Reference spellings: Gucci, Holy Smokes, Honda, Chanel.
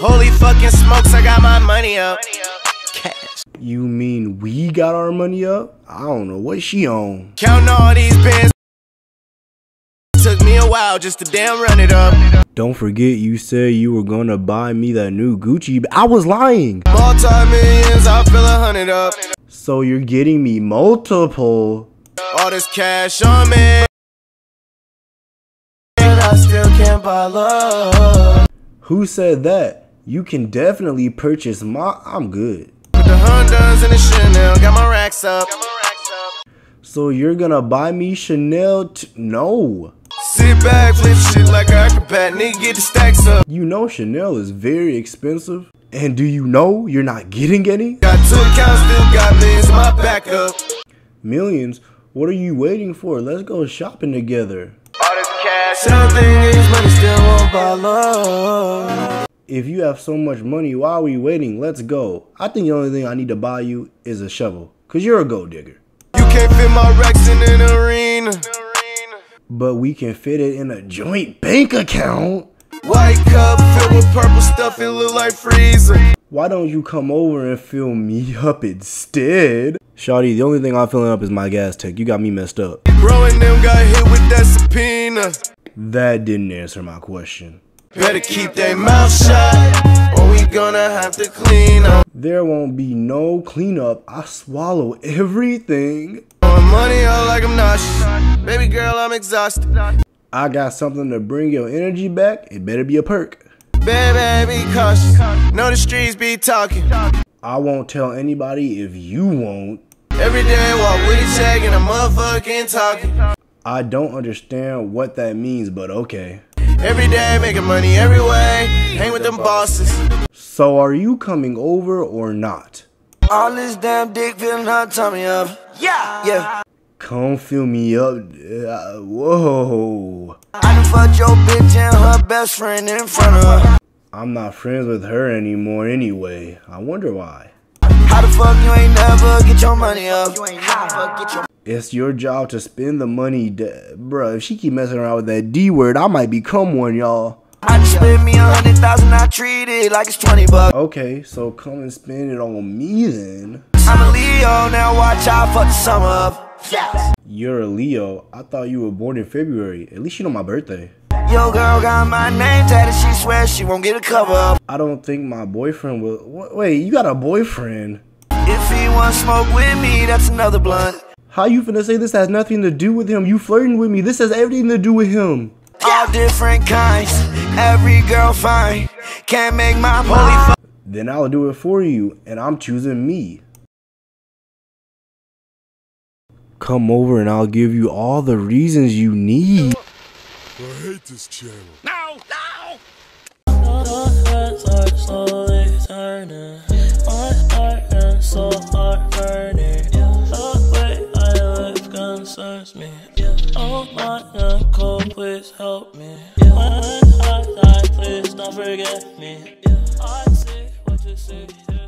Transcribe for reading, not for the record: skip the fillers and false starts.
Holy fucking smokes, I got my money up. Cash. You mean we got our money up? I don't know what she on. Counting all these bands. Took me a while just to damn run it up. Don't forget you said you were gonna buy me that new Gucci. I was lying. Multi-millions, I feel 100 up. So you're getting me multiple. All this cash on me. And I still can't buy love. Who said that? You can definitely purchase my... I'm good. Put the Hondas in the Chanel, got my racks up. So you're gonna buy me Chanel? No. Sit back, flip shit like an acrobat, nigga get the stacks up. You know Chanel is very expensive. And do you know you're not getting any? Got 2 accounts, still got millions, my backup. Millions? What are you waiting for? Let's go shopping together. All this cash, something is money still won't buy love. If you have so much money, why are we waiting? Let's go. I think the only thing I need to buy you is a shovel. Cause you're a gold digger. You can't fit my racks in an arena. But we can fit it in a joint bank account. White cup filled with purple stuff, it look like freezer. Why don't you come over and fill me up instead? Shawty, the only thing I'm filling up is my gas tank. You got me messed up. Bro and them got hit with that subpoena. That didn't answer my question. Better keep their mouth shut, or we gonna have to clean up. There won't be no cleanup. I swallow everything. My money all like I'm nauseous. Baby girl, I'm exhausted. I got something to bring your energy back. It better be a perk. Baby, be cautious. Know the streets be talking. I won't tell anybody if you won't. Every day walk with a check and a motherfucking talking. I don't understand what that means, but okay. Every day, making money every way, hang with them bosses. So are you coming over or not? All this damn dick feeling her tummy up. Yeah, yeah. Come fill me up, whoa. I can fuck your bitch and her best friend in front of her. I'm not friends with her anymore anyway. I wonder why. How the fuck you ain't never get your money up? You ain't never get your... It's your job to spend the money, bruh. If she keep messing around with that D word, I might become one, y'all. I just spend me 100,000, I treat it like it's 20 bucks. Okay, so come and spend it on me then. I'm a Leo, now watch out for the summer up. Yes. You're a Leo? I thought you were born in February. At least you know my birthday. Yo girl got my name tatted, she swears she won't get a cover up. I don't think my boyfriend will... Wait, you got a boyfriend? If he want smoke with me, that's another blunt. How you finna say this has nothing to do with him? You flirting with me. This has everything to do with him. All different kinds. Every girl fine. Can't make my holy. Then I'll do it for you, and I'm choosing me. Come over and I'll give you all the reasons you need. I hate this channel. No! No! All the heads are slowly turning. My heart and soul are burning. Me. Yeah. Oh my uncle, please help me. Yeah. When I die, please don't forget me. Yeah. I see what you see. Yeah.